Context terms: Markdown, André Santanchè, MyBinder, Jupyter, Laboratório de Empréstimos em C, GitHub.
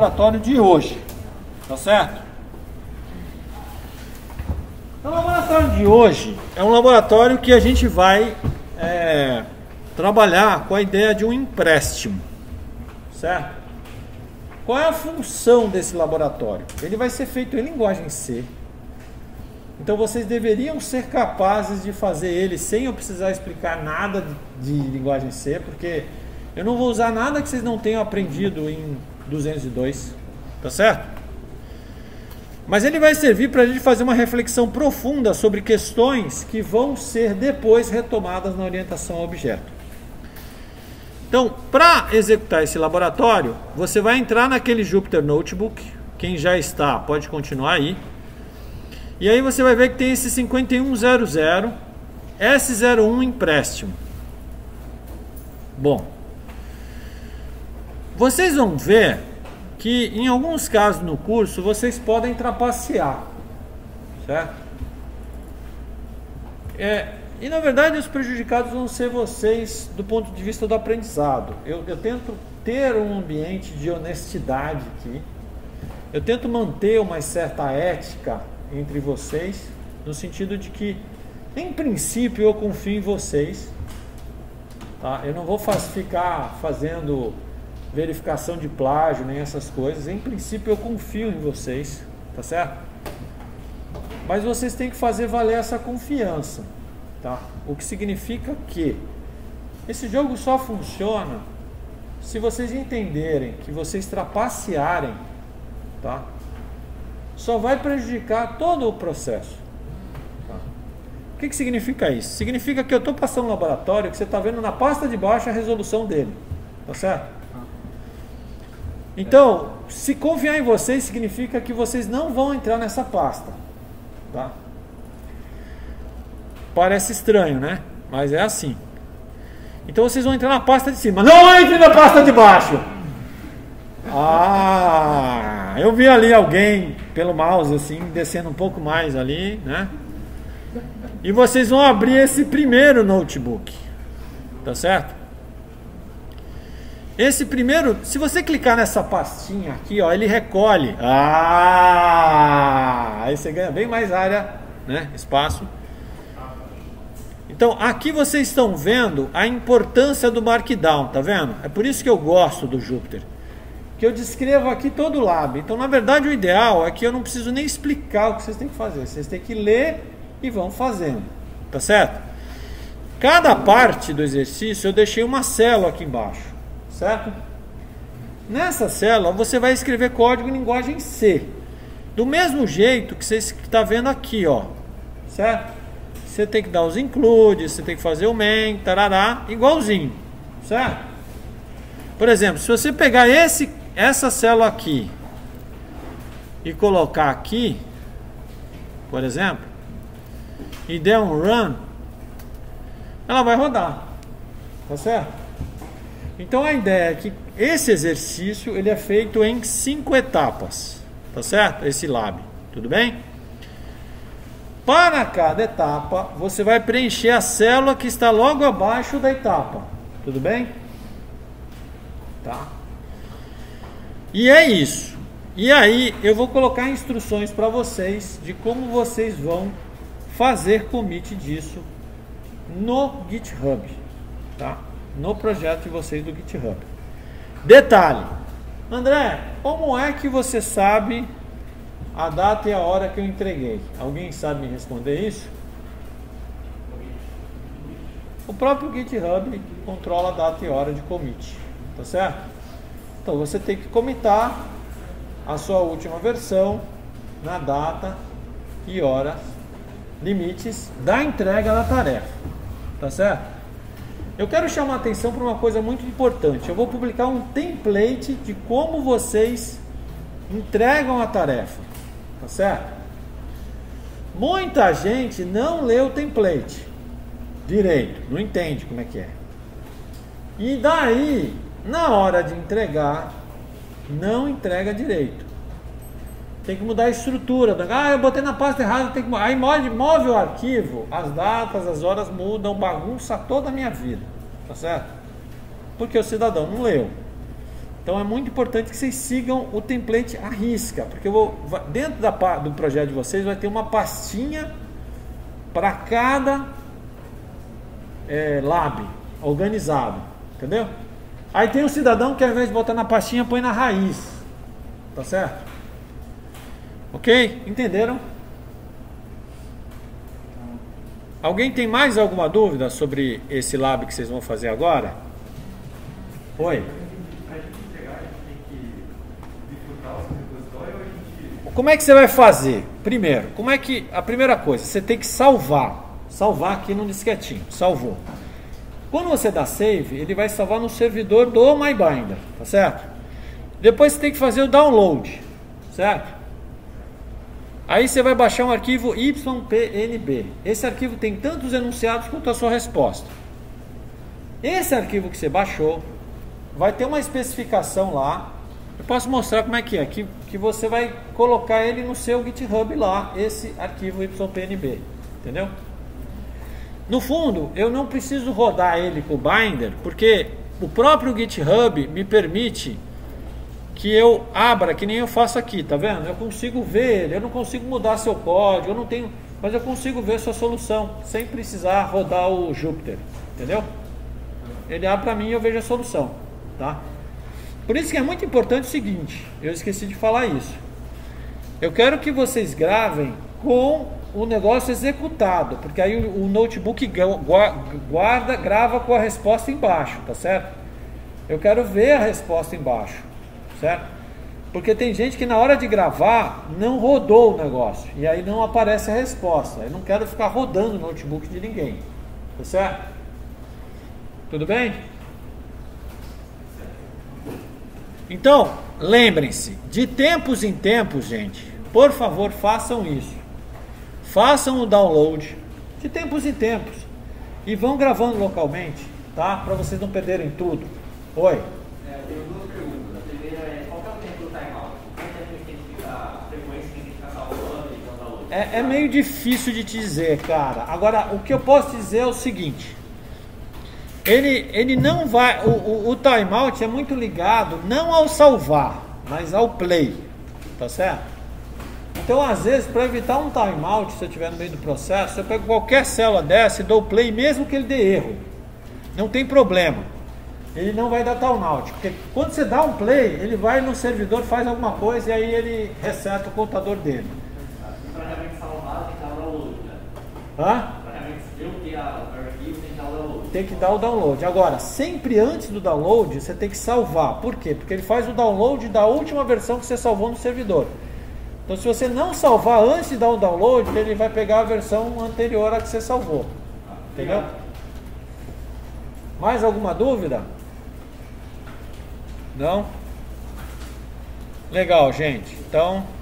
Laboratório de hoje, tá certo? O laboratório de hoje é um laboratório que a gente vai trabalhar com a ideia de um empréstimo, certo? Qual é a função desse laboratório? Ele vai ser feito em linguagem C, então vocês deveriam ser capazes de fazer ele sem eu precisar explicar nada de linguagem C, porque eu não vou usar nada que vocês não tenham aprendido em 202, tá certo? Mas ele vai servir para a gente fazer uma reflexão profunda sobre questões que vão ser depois retomadas na orientação a objeto. Então, para executar esse laboratório, você vai entrar naquele Jupyter Notebook, quem já está pode continuar aí, e aí você vai ver que tem esse 5100 S01 empréstimo. Bom, vocês vão ver que em alguns casos no curso vocês podem trapacear, certo? E na verdade os prejudicados vão ser vocês do ponto de vista do aprendizado. Eu tento ter um ambiente de honestidade aqui, eu tento manter uma certa ética entre vocês, no sentido de que, em princípio, eu confio em vocês, tá? Eu não vou ficar fazendo verificação de plágio, nem essas coisas. Em princípio eu confio em vocês, tá certo? Mas vocês têm que fazer valer essa confiança, tá? O que significa que esse jogo só funciona se vocês entenderem que vocês trapacearem, tá? Só vai prejudicar todo o processo, tá? O que significa isso? Significa que eu estou passando um laboratório que você está vendo na pasta de baixo a resolução dele, tá certo? Então, se confiar em vocês significa que vocês não vão entrar nessa pasta, tá? Parece estranho, né? Mas é assim. Então vocês vão entrar na pasta de cima. Não entre na pasta de baixo! Ah, eu vi ali alguém pelo mouse assim, descendo um pouco mais ali, né? E vocês vão abrir esse primeiro notebook, tá certo? Esse primeiro, se você clicar nessa pastinha aqui, ó, ele recolhe. Ah! Aí você ganha bem mais área, né? Espaço. Então, aqui vocês estão vendo a importância do Markdown, tá vendo? É por isso que eu gosto do Jupyter, que eu descrevo aqui todo o lab. Então, na verdade, o ideal é que eu não preciso nem explicar o que vocês têm que fazer. Vocês têm que ler e vão fazendo, tá certo? Cada parte do exercício eu deixei uma célula aqui embaixo, certo? Nessa célula você vai escrever código em linguagem C, do mesmo jeito que você está vendo aqui, ó, certo? Você tem que dar os includes, você tem que fazer o main, tarará, igualzinho, certo? Por exemplo, se você pegar essa célula aqui e colocar aqui, por exemplo, e der um run, ela vai rodar, tá certo? Então a ideia é que esse exercício ele é feito em 5 etapas, tá certo? Esse lab, tudo bem? Para cada etapa, você vai preencher a célula que está logo abaixo da etapa, tudo bem? Tá? E é isso. E aí eu vou colocar instruções para vocês de como vocês vão fazer commit disso no GitHub, tá? No projeto de vocês do GitHub. Detalhe, André, como é que você sabe a data e a hora que eu entreguei? Alguém sabe me responder isso? O próprio GitHub controla a data e a hora de commit, tá certo? Então você tem que commitar a sua última versão na data e hora limites da entrega da tarefa, tá certo? Eu quero chamar a atenção para uma coisa muito importante. Eu vou publicar um template de como vocês entregam a tarefa, tá certo? Muita gente não lê o template direito, não entende como é que é. E daí, na hora de entregar, não entrega direito. Tem que mudar a estrutura. Ah, eu botei na pasta errada, tem que... Aí move o arquivo, as datas, as horas mudam, bagunça toda a minha vida, tá certo? Porque o cidadão não leu. Então é muito importante que vocês sigam o template à risca, porque eu vou, dentro do projeto de vocês vai ter uma pastinha para cada lab organizado, entendeu? Aí tem um cidadão que ao invés de botar na pastinha põe na raiz, tá certo? Ok? Entenderam? Alguém tem mais alguma dúvida sobre esse lab que vocês vão fazer agora? Oi? Como é que você vai fazer? Primeiro, como é que... A primeira coisa, você tem que salvar. Salvar aqui no disquetinho. Salvou. Quando você dá save, ele vai salvar no servidor do MyBinder, tá certo? Depois você tem que fazer o download, certo? Aí você vai baixar um arquivo YPNB. Esse arquivo tem tantos enunciados quanto a sua resposta. Esse arquivo que você baixou vai ter uma especificação lá. Eu posso mostrar como é que é, que você vai colocar ele no seu GitHub lá, esse arquivo YPNB, entendeu? No fundo, eu não preciso rodar ele com o Binder, porque o próprio GitHub me permite que eu abra, que nem eu faço aqui, tá vendo? Eu consigo ver ele, eu não consigo mudar seu código, eu não tenho, mas eu consigo ver sua solução, sem precisar rodar o Jupyter, entendeu? Ele abre para mim e eu vejo a solução, tá? Por isso que é muito importante o seguinte, eu esqueci de falar isso. Eu quero que vocês gravem com o negócio executado, porque aí o notebook guarda, grava com a resposta embaixo, tá certo? Eu quero ver a resposta embaixo, certo? Porque tem gente que na hora de gravar não rodou o negócio, e aí não aparece a resposta. Eu não quero ficar rodando o notebook de ninguém, tá certo? Tudo bem? Então, lembrem-se, de tempos em tempos, gente, por favor, façam isso. Façam o download de tempos em tempos e vão gravando localmente, tá? Para vocês não perderem tudo. Oi? Eu tenho duas perguntas. A primeira é, qual é o tempo do timeout? Qual é o tempo que tem que ficar, a frequência que tem que ficar salvando e dando download? É meio difícil de te dizer, cara. Agora, o que eu posso te dizer é o seguinte. Ele não vai... O timeout é muito ligado não ao salvar, mas ao play, tá certo? Então, às vezes, para evitar um timeout, se eu estiver no meio do processo, eu pego qualquer célula dessa e dou play, mesmo que ele dê erro. Não tem problema. Ele não vai dar timeout, porque quando você dá um play, ele vai no servidor, faz alguma coisa e aí ele reseta o contador dele. Para realmente salvar, tem que dar o download, né? Hã? Para realmente ver o que é o arquivo, tem que dar o download. Tem que dar o download. Agora, sempre antes do download, você tem que salvar. Por quê? Porque ele faz o download da última versão que você salvou no servidor. Então, se você não salvar antes de dar o download, ele vai pegar a versão anterior à que você salvou. Entendeu? Mais alguma dúvida? Não? Legal, gente. Então...